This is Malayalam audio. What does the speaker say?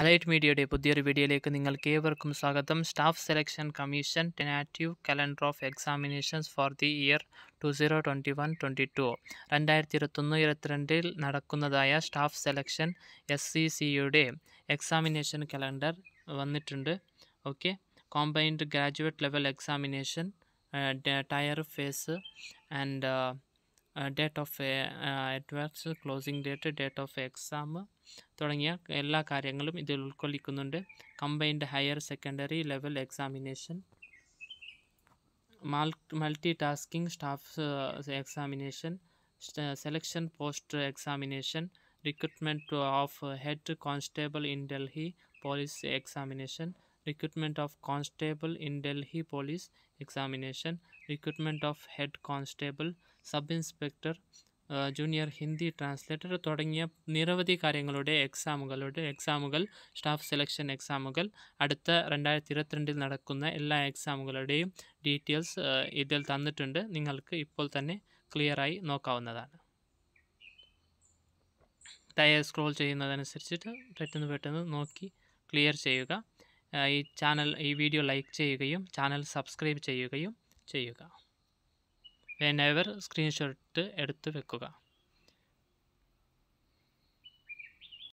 Alight Media Day പുതിയൊരു വീഡിയോയിലേക്ക് നിങ്ങൾക്ക് ഏവർക്കും സ്വാഗതം. Staff selection commission tentative calendar of examinations for the year 2021-22 2021-22ൽ നടക്കുന്നതായ സ്റ്റാഫ് സെലക്ഷൻ SCCയുടെ എക്സാമിനേഷൻ കലണ്ടർ വന്നിട്ടുണ്ട്. Okay, combined graduate level examination tier phase and date of advance closing date of exam തുടങ്ങിയ എല്ലാ കാര്യങ്ങളും ഇതിൽ ഉൾക്കൊള്ളിക്കുന്നുണ്ട്. Combined higher secondary level examination, multi tasking staff examination, selection post examination, recruitment of head constable in Delhi police examination, recruitment of constable in Delhi police examination, recruitment of head constable, sub inspector, junior Hindi translator തുടങ്ങിയ നിരവധി കാര്യങ്ങളുടെ എക്സാമുകൾ സ്റ്റാഫ് സെലക്ഷൻ എക്സാമുകൾ അടുത്ത 2022 നടക്കുന്ന എല്ലാ എക്സാമുകളുടെയും ഡീറ്റെയിൽസ് ഇതിൽ തന്നിട്ടുണ്ട്. നിങ്ങൾക്ക് ഇപ്പോൾ തന്നെ ക്ലിയറായി നോക്കാവുന്നതാണ്. ടയർ സ്ക്രോൾ ചെയ്യുന്നതനുസരിച്ചിട്ട് പെട്ടെന്ന് പെട്ടെന്ന് നോക്കി ക്ലിയർ ചെയ്യുക. ഈ വീഡിയോ ലൈക്ക് ചെയ്യുകയും ചാനൽ സബ്സ്ക്രൈബ് ചെയ്യുകയും ചെയ്യുക. വേണ്ടവർ സ്ക്രീൻഷോട്ട് എടുത്ത് വെക്കുക.